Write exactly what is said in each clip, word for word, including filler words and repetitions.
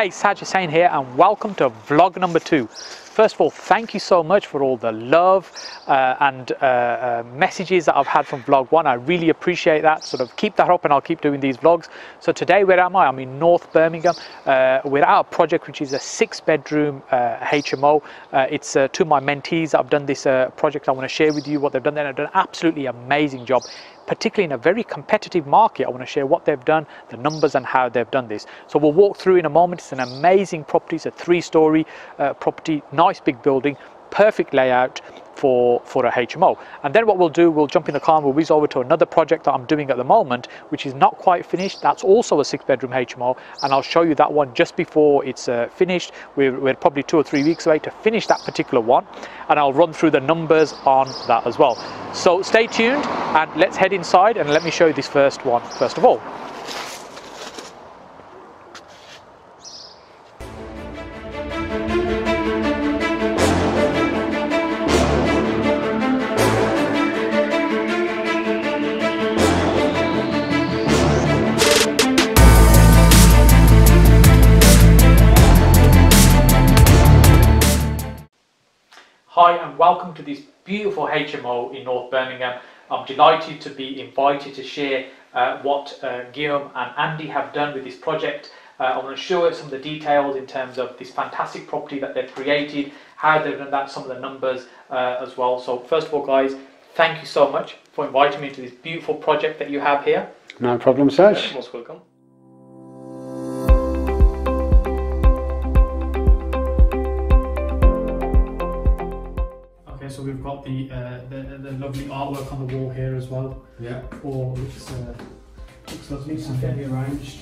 Hey, Saj Hussain here, and welcome to vlog number two. First of all, thank you so much for all the love uh, and uh, uh, messages that I've had from vlog one. I really appreciate that. Sort of keep that up and I'll keep doing these vlogs. So today, where am I? I'm in North Birmingham. Uh, we're at a project which is a six bedroom uh, H M O. Uh, it's uh, two of my mentees that I've done this uh, project. I want to share with you what they've done there. They've done an absolutely amazing job, particularly in a very competitive market. I want to share what they've done, the numbers and how they've done this. So we'll walk through in a moment. It's an amazing property. It's a three-story uh, property, nice big building, perfect layout for for a H M O. And then what we'll do, we'll jump in the car and we'll whiz over to another project that I'm doing at the moment, which is not quite finished. That's also a six bedroom H M O, and I'll show you that one just before it's uh, finished. We're, we're probably two or three weeks away to finish that particular one, and I'll run through the numbers on that as well. So stay tuned and let's head inside and let me show you this first one first of all. Hi and welcome to this beautiful H M O in North Birmingham. I'm delighted to be invited to share uh, what uh, Guillaume and Andy have done with this project. Uh, I want to show some of the details in terms of this fantastic property that they've created, how they've done that, some of the numbers uh, as well. So first of all, guys, thank you so much for inviting me to this beautiful project that you have here. No problem, Saj. You're most welcome. So we've got the, uh, the the lovely artwork on the wall here as well. Yeah. Or looks uh, looks lovely. It's fairly arranged.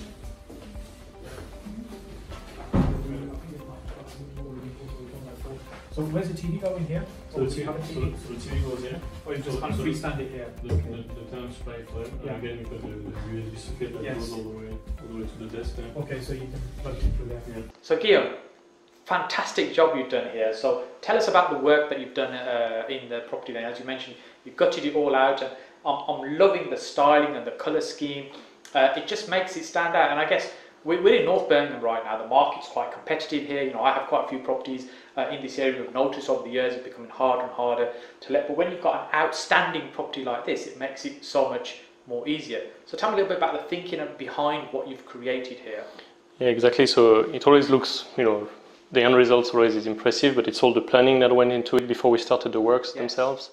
So where's the T V going here? So, the, have a T V? So, so the T V goes here. Or you just so, so freestand it here. The, okay. the, the time display flip. And yeah. Again, you've got the, the U S B socket that yes. goes all the way all the way to the desk there. Okay, so you can plug it through there. Yeah. So Guillaume, fantastic job you've done here. So tell us about the work that you've done uh, in the property then. As you mentioned, you've gutted it all out, and I'm, I'm loving the styling and the colour scheme. Uh, it just makes it stand out. And I guess we're, we're in North Birmingham right now. The market's quite competitive here. You know, I have quite a few properties uh, in this area. We've noticed over the years it's becoming harder and harder to let. But when you've got an outstanding property like this, it makes it so much more easier. So tell me a little bit about the thinking behind what you've created here. Yeah, exactly. So it always looks, you know, the end result always is impressive, but it's all the planning that went into it before we started the works yes. themselves.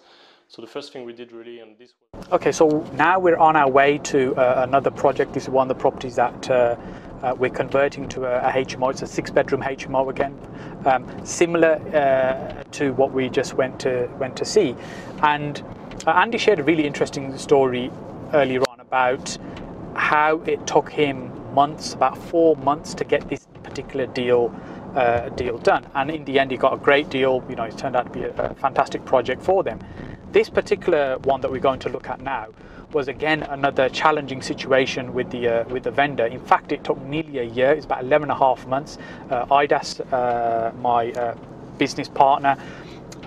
So the first thing we did really, and this was... Okay, so now we're on our way to uh, another project. This is one of the properties that uh, uh, we're converting to a, a H M O. It's a six-bedroom H M O again, um, similar uh, to what we just went to went to see. And uh, Andy shared a really interesting story earlier on about how it took him months, about four months, to get this particular deal Uh, deal done, and in the end he got a great deal. You know, it turned out to be a, a fantastic project for them. This particular one that we're going to look at now was again another challenging situation with the uh, with the vendor. In fact, it took nearly a year. It's about eleven and a half months. uh, Idas, uh, my uh, business partner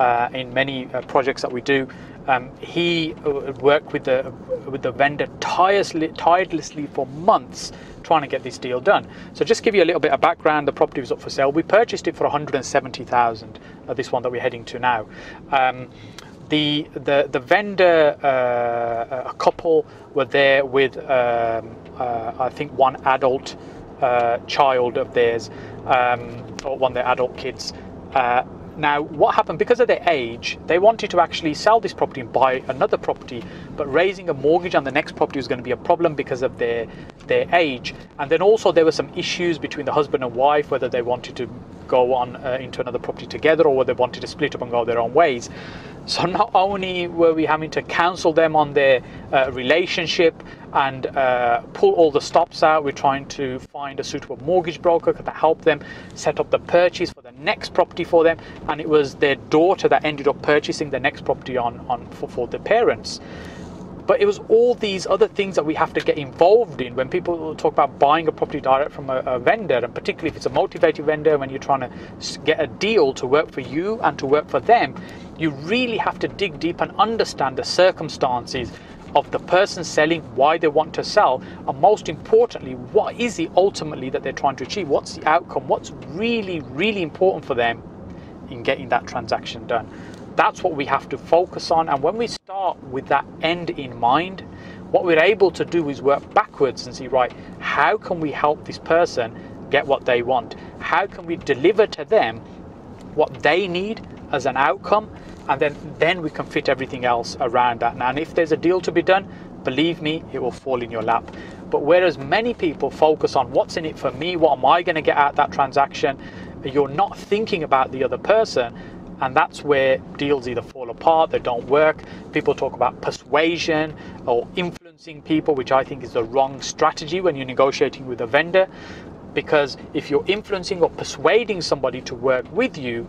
uh, in many uh, projects that we do, um, he worked with the with the vendor tirelessly tirelessly for months trying to get this deal done. So just give you a little bit of background, the property was up for sale. We purchased it for one hundred and seventy thousand, uh, this one that we're heading to now. Um, the, the, the vendor, uh, a couple, were there with, um, uh, I think, one adult uh, child of theirs, um, or one of their adult kids. Uh, Now, what happened, because of their age, they wanted to actually sell this property and buy another property, but raising a mortgage on the next property was going to be a problem because of their their age. And then also there were some issues between the husband and wife, whether they wanted to go on uh, into another property together or whether they wanted to split up and go their own ways. So not only were we having to counsel them on their uh, relationship and uh, pull all the stops out, we're trying to find a suitable mortgage broker to help them set up the purchase for the next property for them. And it was their daughter that ended up purchasing the next property on, on for, for the parents. But it was all these other things that we have to get involved in when people talk about buying a property direct from a, a vendor, and particularly if it's a motivated vendor, when you're trying to get a deal to work for you and to work for them, you really have to dig deep and understand the circumstances of the person selling, why they want to sell, and most importantly, what is it ultimately that they're trying to achieve? What's the outcome? What's really, really important for them in getting that transaction done? That's what we have to focus on. And when we start with that end in mind, what we're able to do is work backwards and see, right, how can we help this person get what they want? How can we deliver to them what they need as an outcome? And then, then we can fit everything else around that. And if there's a deal to be done, believe me, it will fall in your lap. But whereas many people focus on what's in it for me, what am I going to get out of that transaction, you're not thinking about the other person. And that's where deals either fall apart, they don't work. People talk about persuasion or influencing people, which I think is the wrong strategy when you're negotiating with a vendor. Because if you're influencing or persuading somebody to work with you,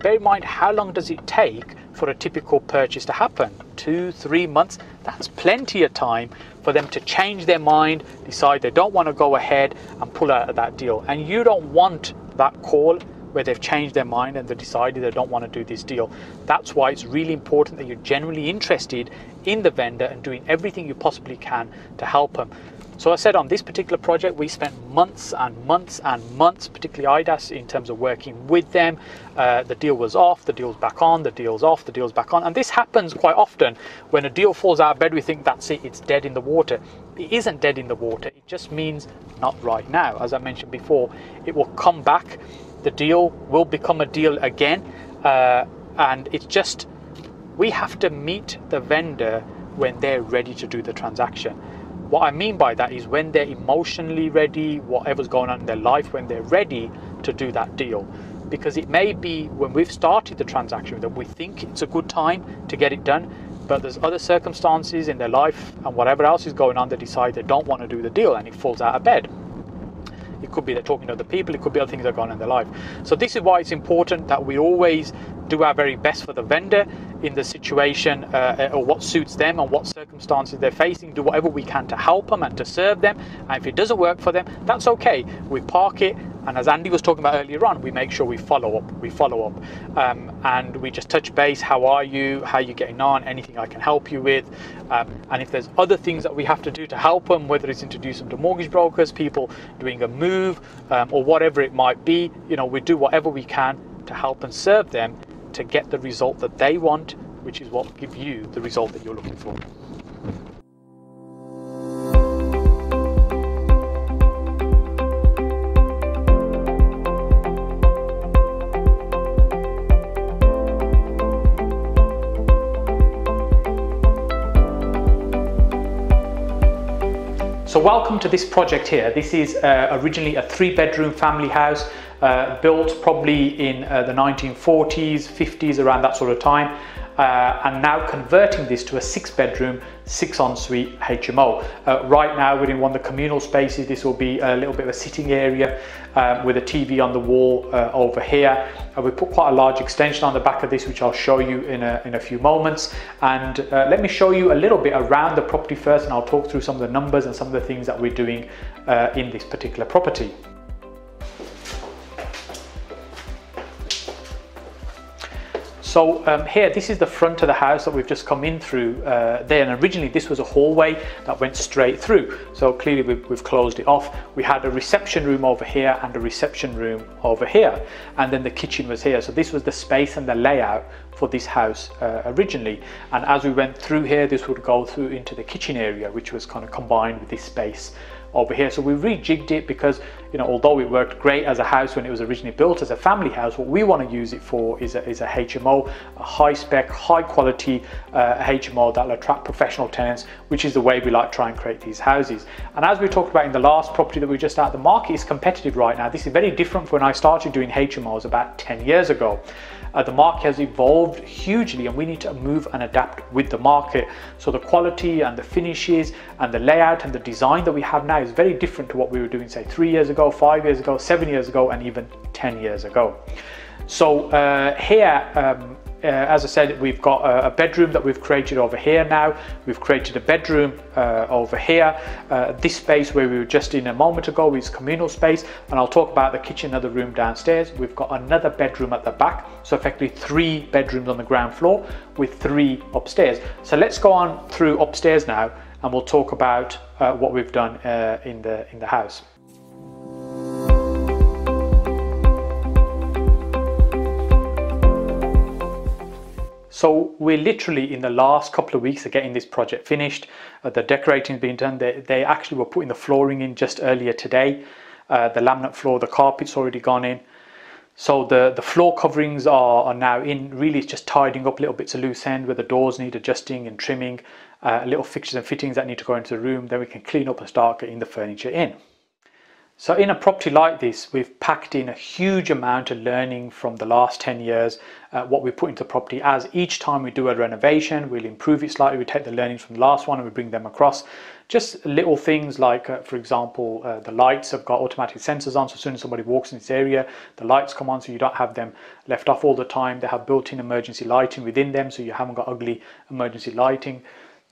bear in mind, how long does it take for a typical purchase to happen? Two, three months? That's plenty of time for them to change their mind, decide they don't want to go ahead and pull out of that deal. And you don't want that call where they've changed their mind and they've decided they don't want to do this deal. That's why it's really important that you're genuinely interested in the vendor and doing everything you possibly can to help them. So I said on this particular project, we spent months and months and months, particularly Idas, in terms of working with them. Uh, the deal was off, the deal's back on, the deal's off, the deal's back on. And this happens quite often. When a deal falls out of bed, we think that's it, it's dead in the water. It isn't dead in the water, it just means not right now. As I mentioned before, it will come back. The deal will become a deal again. Uh, and it's just, we have to meet the vendor when they're ready to do the transaction. What I mean by that is when they're emotionally ready, whatever's going on in their life, when they're ready to do that deal. Because it may be when we've started the transaction that we think it's a good time to get it done, but there's other circumstances in their life and whatever else is going on, they decide they don't want to do the deal and it falls out of bed. It could be they're talking to other people, it could be other things that are going on in their life. So this is why it's important that we always do our very best for the vendor in the situation uh, or what suits them and what circumstances they're facing. Do whatever we can to help them and to serve them, and if it doesn't work for them, that's okay, we park it. And as Andy was talking about earlier on, we make sure we follow up we follow up um, and we just touch base. How are you? How are you getting on? Anything I can help you with? Um, and if there's other things that we have to do to help them, whether it's introduce them to mortgage brokers, people doing a move, um, or whatever it might be, you know, we do whatever we can to help and serve them to get the result that they want, which is what will give you the result that you're looking for. So welcome to this project here. This is uh, originally a three bedroom family house, uh, built probably in uh, the nineteen forties, fifties, around that sort of time. Uh, and now converting this to a six bedroom, six ensuite H M O. Uh, right now we're in one of the communal spaces. This will be a little bit of a sitting area um, with a T V on the wall uh, over here. Uh, we put quite a large extension on the back of this, which I'll show you in a, in a few moments. And uh, let me show you a little bit around the property first, and I'll talk through some of the numbers and some of the things that we're doing uh, in this particular property. So um, here, this is the front of the house that we've just come in through uh, there. And originally this was a hallway that went straight through. So clearly we've, we've closed it off. We had a reception room over here and a reception room over here. And then the kitchen was here. So this was the space and the layout for this house uh, originally. And as we went through here, this would go through into the kitchen area, which was kind of combined with this space over here. So we rejigged it because, you know, although it worked great as a house when it was originally built as a family house, what we want to use it for is a, is a H M O, a high spec, high quality uh, H M O that'll attract professional tenants, which is the way we like to try and create these houses. And as we talked about in the last property that we just had, the market is competitive right now. This is very different from when I started doing H M Os about ten years ago. Uh, the market has evolved hugely and we need to move and adapt with the market. So the quality and the finishes and the layout and the design that we have now is very different to what we were doing, say, three years ago, five years ago, seven years ago, and even ten years ago. So uh, here, um, Uh, as I said, we've got a, a bedroom that we've created over here now. We've created a bedroom uh, over here. Uh, this space where we were just in a moment ago is communal space, and I'll talk about the kitchen and the room downstairs. We've got another bedroom at the back, so effectively three bedrooms on the ground floor with three upstairs. So let's go on through upstairs now, and we'll talk about uh, what we've done uh, in the in the house. So we're literally in the last couple of weeks of getting this project finished. Uh, the decorating has been done. They, they actually were putting the flooring in just earlier today. Uh, the laminate floor, the carpet's already gone in. So the, the floor coverings are, are now in. Really, it's just tidying up little bits of loose end where the doors need adjusting and trimming, uh, little fixtures and fittings that need to go into the room. Then we can clean up and start getting the furniture in. So in a property like this, we've packed in a huge amount of learning from the last ten years, uh, what we put into the property, as each time we do a renovation, we'll improve it slightly, we take the learnings from the last one and we bring them across. Just little things like, uh, for example, uh, the lights have got automatic sensors on, so as soon as somebody walks in this area, the lights come on so you don't have them left off all the time. They have built-in emergency lighting within them, so you haven't got ugly emergency lighting.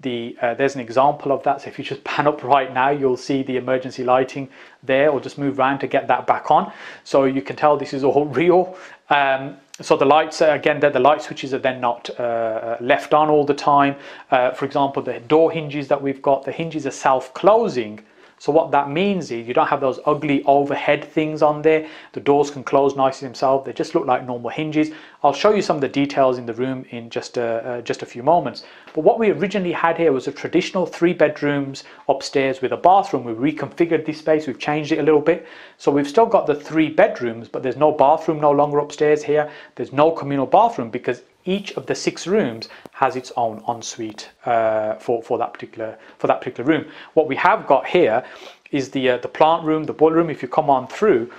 The, uh, there's an example of that, so if you just pan up right now, you'll see the emergency lighting there, or just move around to get that back on, so you can tell this is all real. Um, so the lights, again, the light switches are then not uh, left on all the time. Uh, for example, the door hinges that we've got, the hinges are self-closing. So what that means is you don't have those ugly overhead things on there. The doors can close nicely themselves. They just look like normal hinges. I'll show you some of the details in the room in just a, uh, just a few moments. But what we originally had here was a traditional three bedrooms upstairs with a bathroom. We reconfigured this space. We've changed it a little bit. So we've still got the three bedrooms, but there's no bathroom no longer upstairs here. There's no communal bathroom because each of the six rooms has its own ensuite uh, for for that particular for that particular room. What we have got here is the uh, the plant room, the boiler room. If you come on through,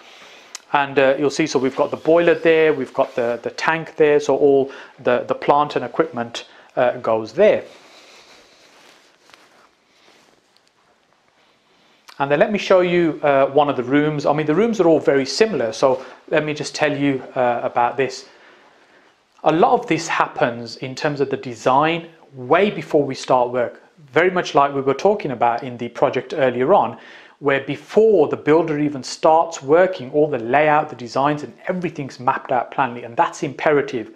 and uh, you'll see. So we've got the boiler there, we've got the the tank there. So all the the plant and equipment uh, goes there. And then let me show you uh, one of the rooms. I mean, the rooms are all very similar. So let me just tell you uh, about this. A lot of this happens in terms of the design way before we start work, very much like we were talking about in the project earlier on, where before the builder even starts working, all the layout, the designs and everything's mapped out plainly, and that's imperative.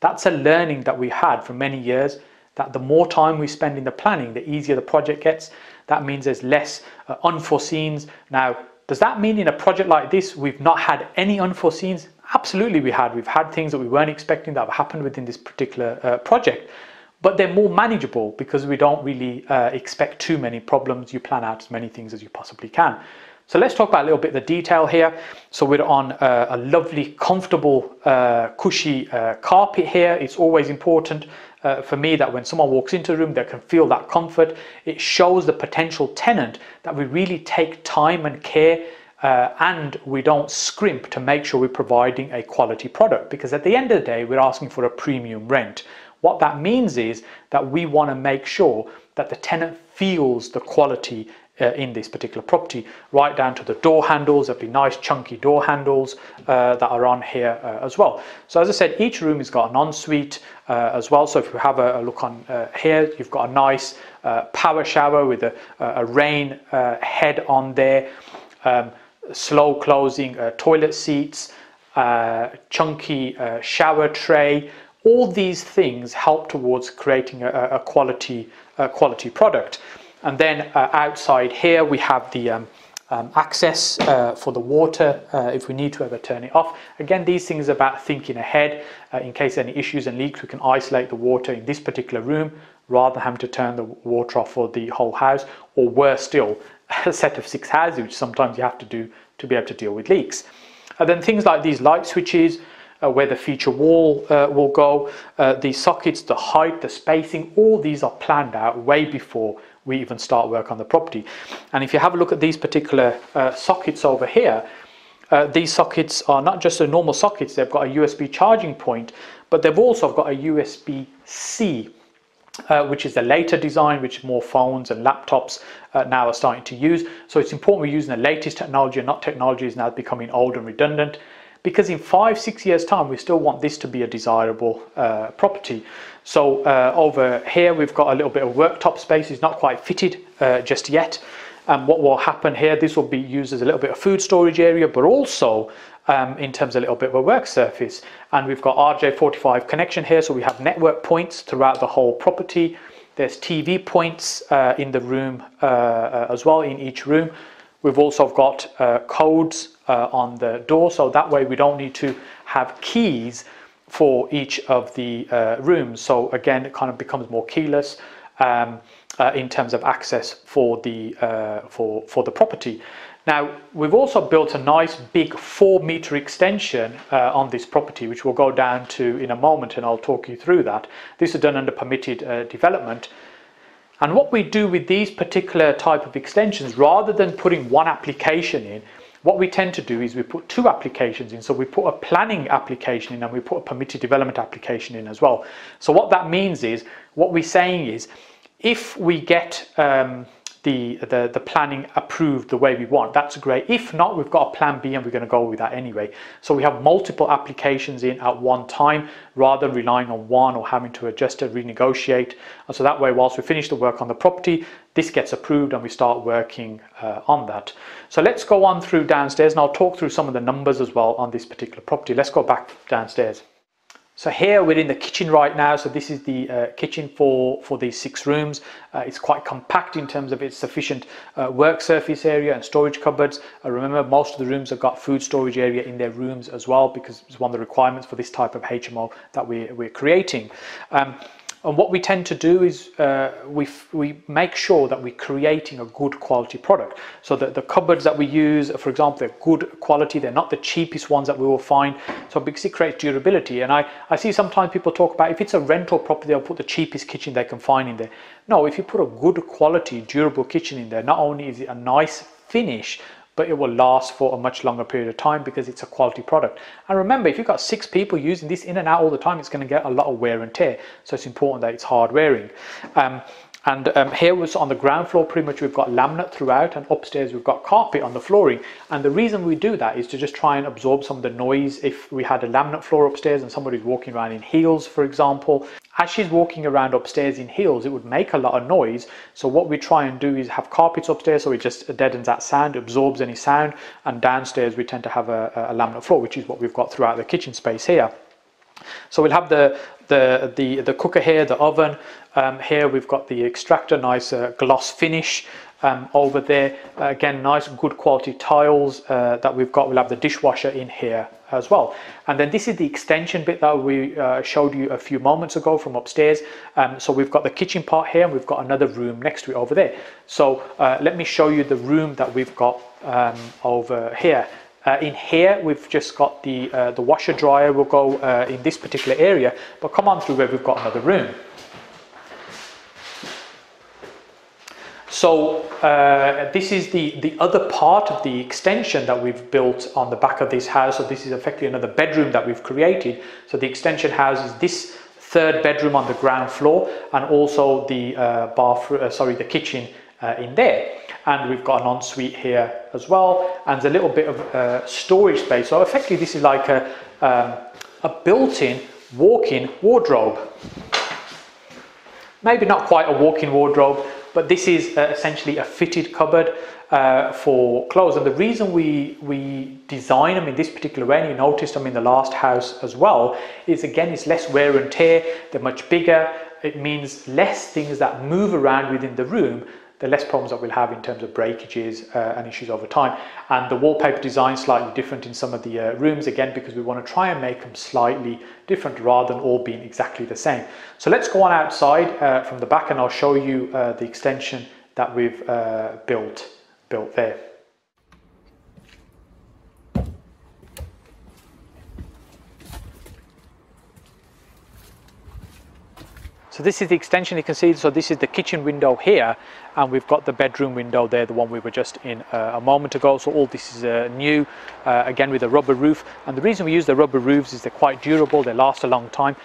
That's a learning that we had for many years, that the more time we spend in the planning, the easier the project gets. That means there's less uh, unforeseens. Now, does that mean in a project like this we've not had any unforeseens? Absolutely we had. We've had things that we weren't expecting that have happened within this particular uh, project, but they're more manageable because we don't really uh, expect too many problems. You plan out as many things as you possibly can. So let's talk about a little bit of the detail here. So we're on uh, a lovely, comfortable, uh, cushy uh, carpet here. It's always important uh, for me that when someone walks into the room, they can feel that comfort. It shows the potential tenant that we really take time and care Uh, and we don't scrimp to make sure we're providing a quality product, because at the end of the day we're asking for a premium rent. What that means is that we want to make sure that the tenant feels the quality uh, in this particular property, right down to the door handles. There'll be nice chunky door handles uh, that are on here uh, as well. So as I said, each room has got an ensuite uh, as well. So if you have a, a look on uh, here, you've got a nice uh, power shower with a, a rain uh, head on there. Um, slow closing uh, toilet seats, uh, chunky uh, shower tray. All these things help towards creating a, a quality a quality product. And then uh, outside here we have the um, um, access uh, for the water uh, if we need to ever turn it off. Again, these things are about thinking ahead uh, in case any issues and leaks. We can isolate the water in this particular room rather than having to turn the water off for the whole house, or worse still, a set of six houses, which sometimes you have to do to be able to deal with leaks. And then things like these light switches, uh, where the feature wall uh, will go, uh, the sockets, the height, the spacing, all these are planned out way before we even start work on the property. And if you have a look at these particular uh, sockets over here, uh, these sockets are not just the normal sockets, they've got a U S B charging point, but they've also got a U S B C. Uh, which is the later design, which more phones and laptops uh, now are starting to use. So it's important we're using the latest technology and not technologies now becoming old and redundant. because in five, six years time, we still want this to be a desirable uh, property. So uh, over here, we've got a little bit of worktop space. It's not quite fitted uh, just yet. And what will happen here, this will be used as a little bit of food storage area, but also um, in terms of a little bit of a work surface. And we've got R J forty-five connection here. So we have network points throughout the whole property. There's T V points uh, in the room uh, as well, in each room. We've also got uh, codes uh, on the door. So that way we don't need to have keys for each of the uh, rooms. So again, it kind of becomes more keyless um, uh, in terms of access for the, uh, for, for the property. Now, we've also built a nice big four meter extension uh, on this property, which we'll go down to in a moment, and I'll talk you through that. This is done under permitted uh, development. And what we do with these particular type of extensions, rather than putting one application in, what we tend to do is we put two applications in. So we put a planning application in and we put a permitted development application in as well. So what that means is, what we're saying is, if we get um, The, the, the planning approved the way we want, that's great. If not, we've got a plan B and we're going to go with that anyway. So we have multiple applications in at one time rather than relying on one or having to adjust or renegotiate. And so that way, whilst we finish the work on the property, this gets approved and we start working uh, on that. So let's go on through downstairs and I'll talk through some of the numbers as well on this particular property. Let's go back downstairs. So here we're in the kitchen right now. So this is the uh, kitchen for, for these six rooms. Uh, it's quite compact in terms of its sufficient uh, work surface area and storage cupboards. Uh, remember, most of the rooms have got food storage area in their rooms as well, because it's one of the requirements for this type of H M O that we're, we're creating. Um, and what we tend to do is uh, we, we make sure that we're creating a good quality product. So that the cupboards that we use, for example, they're good quality, they're not the cheapest ones that we will find. So because it creates durability. And I, I see sometimes people talk about, if it's a rental property, they'll put the cheapest kitchen they can find in there. No, if you put a good quality, durable kitchen in there, not only is it a nice finish, but it will last for a much longer period of time because it's a quality product. And remember, if you've got six people using this in and out all the time, it's going to get a lot of wear and tear. So it's important that it's hard wearing. Um, and um, here was on the ground floor, pretty much we've got laminate throughout, and upstairs we've got carpet on the flooring. And the reason we do that is to just try and absorb some of the noise. If we had a laminate floor upstairs and somebody's walking around in heels, for example, as she's walking around upstairs in heels, it would make a lot of noise. So what we try and do is have carpets upstairs, so it just deadens that sound, absorbs any sound. And downstairs we tend to have a, a laminate floor, which is what we've got throughout the kitchen space here. So we'll have the the the, the cooker here, the oven. Um, here we've got the extractor, nice uh, gloss finish. Um, over there, uh, again, nice good quality tiles uh, that we've got. We'll have the dishwasher in here as well. And then this is the extension bit that we uh, showed you a few moments ago from upstairs. Um, so we've got the kitchen part here and we've got another room next to it over there. So uh, let me show you the room that we've got um, over here. Uh, in here, we've just got the, uh, the washer dryer will go uh, in this particular area, but come on through where we've got another room. So uh, this is the, the other part of the extension that we've built on the back of this house. So this is effectively another bedroom that we've created. So the extension houses this third bedroom on the ground floor and also the uh, bathroom, uh, sorry, the kitchen uh, in there. And we've got an ensuite here as well, and a little bit of uh, storage space. So effectively this is like a, um, a built-in walk-in wardrobe. Maybe not quite a walk-in wardrobe, but this is uh, essentially a fitted cupboard uh, for clothes. And the reason we, we design them in this particular way, and you noticed them in the last house as well, is again, it's less wear and tear, they're much bigger. It means less things that move around within the room, the less problems that we'll have in terms of breakages uh, and issues over time. And the wallpaper design is slightly different in some of the uh, rooms, again, because we want to try and make them slightly different rather than all being exactly the same. So let's go on outside uh, from the back and I'll show you uh, the extension that we've uh, built, built there. So this is the extension you can see. So this is the kitchen window here, and we've got the bedroom window there, the one we were just in uh, a moment ago. So all this is uh, new, uh, again with a rubber roof. And the reason we use the rubber roofs is they're quite durable, they last a long time.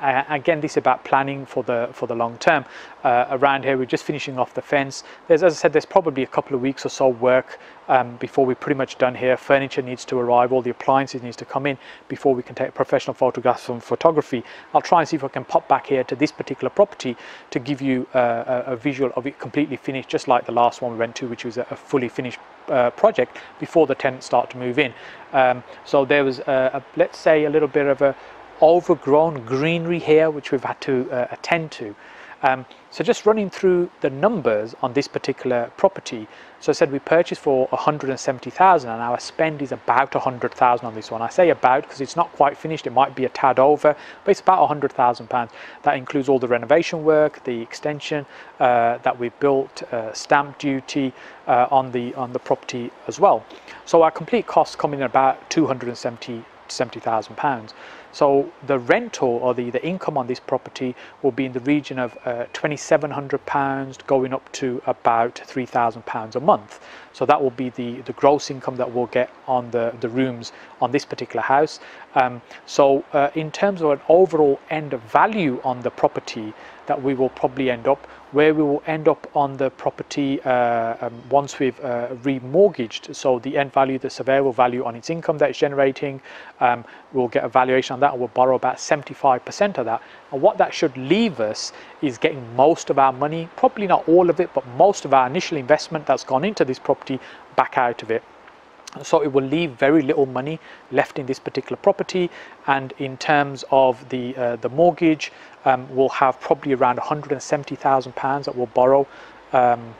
Uh, again, this is about planning for the for the long term. Uh, around here, we're just finishing off the fence. There's, as I said, there's probably a couple of weeks or so work um, before we're pretty much done here. Furniture needs to arrive, all the appliances needs to come in before we can take professional photographs from photography. I'll try and see if I can pop back here to this particular property to give you uh, a, a visual of it completely finished, just like the last one we went to, which was a, a fully finished uh, project before the tenants start to move in. Um, so there was, a, a, let's say, a little bit of a overgrown greenery here which we've had to uh, attend to. Um, so just running through the numbers on this particular property, so I said we purchased for one hundred and seventy thousand and our spend is about one hundred thousand on this one. I say about because it's not quite finished, it might be a tad over, but it's about one hundred thousand pounds. That includes all the renovation work, the extension uh, that we've built, uh, stamp duty uh, on the on the property as well. So our complete costs come in about two hundred and seventy thousand pounds. So the rental or the, the income on this property will be in the region of uh, two thousand seven hundred pounds going up to about three thousand pounds a month. So that will be the, the gross income that we'll get on the, the rooms on this particular house. Um, so uh, in terms of an overall end of value on the property that we will probably end up, where we will end up on the property uh, um, once we've uh, remortgaged, so the end value, the surveyable value on its income that it's generating, um, we'll get a valuation on that and we'll borrow about seventy-five percent of that. And what that should leave us is getting most of our money, probably not all of it, but most of our initial investment that's gone into this property back out of it. So it will leave very little money left in this particular property, and in terms of the uh, the mortgage, um, we'll have probably around one hundred and seventy thousand pounds that we'll borrow. Um,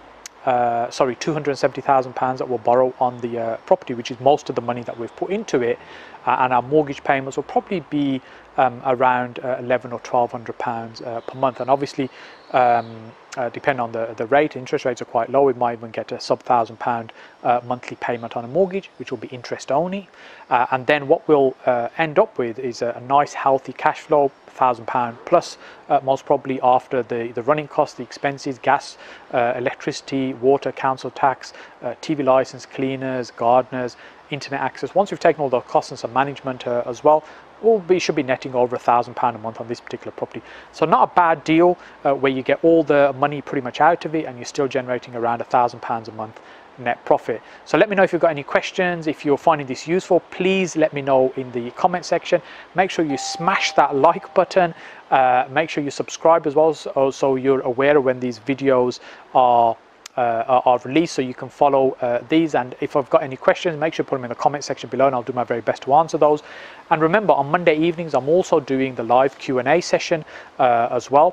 uh, sorry, two hundred and seventy thousand pounds that we'll borrow on the uh, property, which is most of the money that we've put into it, uh, and our mortgage payments will probably be um, around uh, eleven or twelve hundred pounds uh, per month, and obviously. Um, Uh, depending on the, the rate, interest rates are quite low, we might even get a sub thousand pound uh, monthly payment on a mortgage, which will be interest only. Uh, and then what we'll uh, end up with is a, a nice healthy cash flow, thousand pound plus, uh, most probably after the, the running costs, the expenses, gas, uh, electricity, water, council tax, uh, T V license, cleaners, gardeners, internet access. Once we've taken all the costs and some management uh, as well, Well, we should be netting over a thousand pound a month on this particular property. So not a bad deal uh, where you get all the money pretty much out of it and you're still generating around a thousand pounds a month net profit. So let me know if you've got any questions. If you're finding this useful, please let me know in the comment section. Make sure you smash that like button. Uh, make sure you subscribe as well, so, so you're aware of when these videos are Uh, are released, so you can follow uh, these. And if I've got any questions, make sure you put them in the comment section below and I'll do my very best to answer those. And remember, on Monday evenings I'm also doing the live Q and A session uh, as well,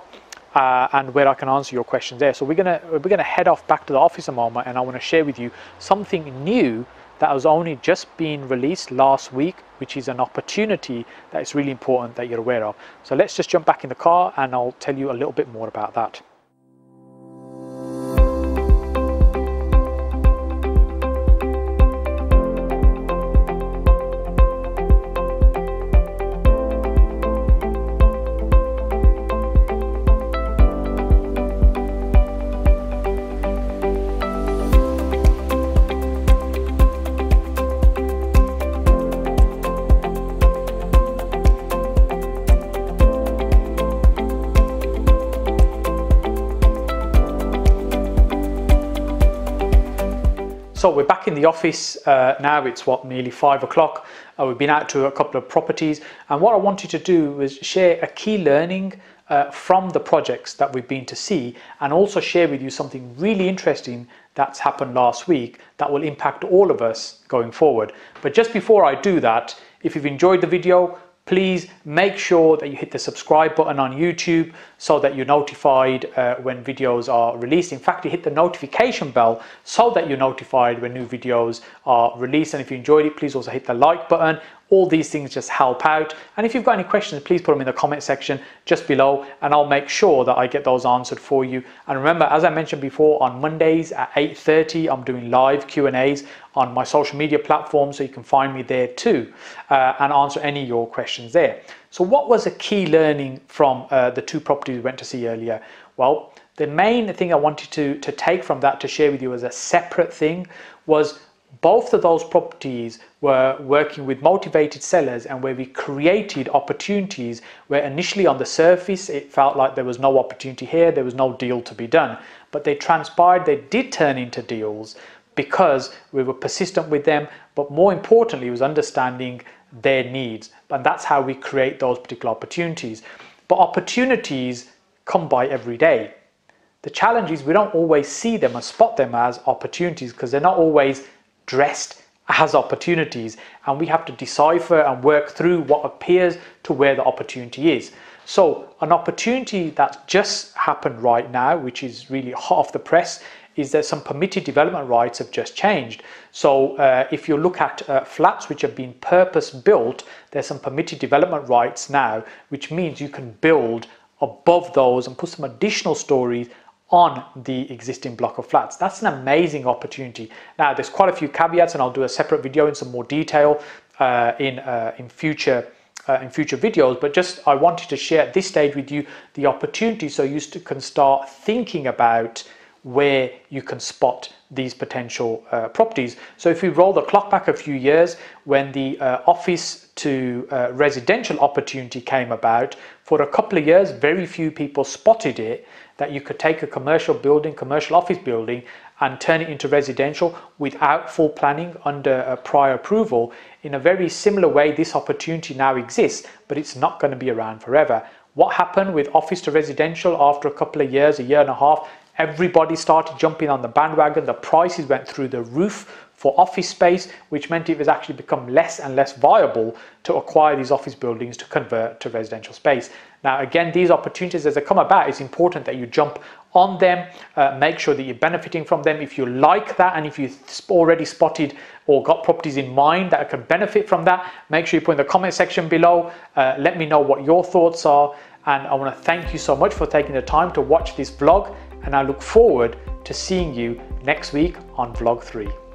uh, and where I can answer your questions there. So we're gonna we're gonna head off back to the office a moment, and I want to share with you something new that has only just been released last week, which is an opportunity that is really important that you're aware of. So let's just jump back in the car and I'll tell you a little bit more about that. So we're back in the office uh, now. It's what, nearly five o'clock. Uh, we've been out to a couple of properties, and what I wanted to do was share a key learning uh, from the projects that we've been to see, and also share with you something really interesting that's happened last week that will impact all of us going forward. But just before I do that, if you've enjoyed the video, please make sure that you hit the subscribe button on YouTube so that you're notified uh, when videos are released. In fact, you hit the notification bell so that you're notified when new videos are released. And if you enjoyed it, please also hit the like button. All these things just help out. And if you've got any questions, please put them in the comment section just below and I'll make sure that I get those answered for you. And remember, as I mentioned before, on Mondays at eight thirty, I'm doing live Q and A's on my social media platform, so you can find me there too, uh, and answer any of your questions there. So what was a key learning from uh, the two properties we went to see earlier? Well, the main thing I wanted to, to take from that to share with you as a separate thing was Both of those properties were working with motivated sellers, and where we created opportunities where initially on the surface it felt like there was no opportunity here, there was no deal to be done. But they transpired, they did turn into deals because we were persistent with them, but more importantly was understanding their needs. And that's how we create those particular opportunities. But opportunities come by every day. The challenge is we don't always see them and spot them as opportunities because they're not always dressed as opportunities, and we have to decipher and work through what appears to where the opportunity is. So an opportunity that's just happened right now, which is really hot off the press, is that some permitted development rights have just changed. So uh, if you look at uh, flats which have been purpose built, there's some permitted development rights now, which means you can build above those and put some additional stories on the existing block of flats. That's an amazing opportunity. Now there's quite a few caveats, and I'll do a separate video in some more detail uh, in uh, in future uh, in future videos, but just I wanted to share at this stage with you the opportunity so you can start thinking about where you can spot these potential uh, properties. So if we roll the clock back a few years, when the uh, office to uh, residential opportunity came about, for a couple of years very few people spotted it, that you could take a commercial building, commercial office building, and turn it into residential without full planning under a prior approval. In a very similar way, this opportunity now exists, but it's not going to be around forever. What happened with office to residential after a couple of years, a year and a half, everybody started jumping on the bandwagon. The prices went through the roof for office space, which meant it was actually become less and less viable to acquire these office buildings to convert to residential space. Now, again, these opportunities as they come about, it's important that you jump on them, uh, make sure that you're benefiting from them. If you like that, and if you've already spotted or got properties in mind that can benefit from that, make sure you put in the comment section below. Uh, let me know what your thoughts are. And I want to thank you so much for taking the time to watch this vlog. And I look forward to seeing you next week on vlog three.